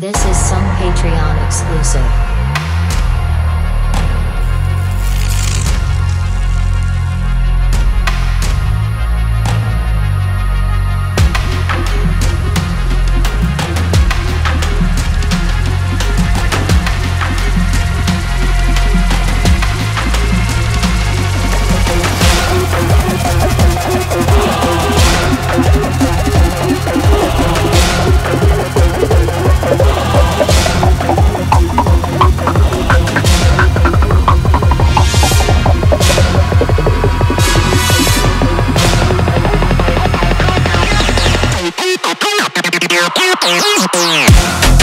This is some Patreon exclusive. We'll be right back.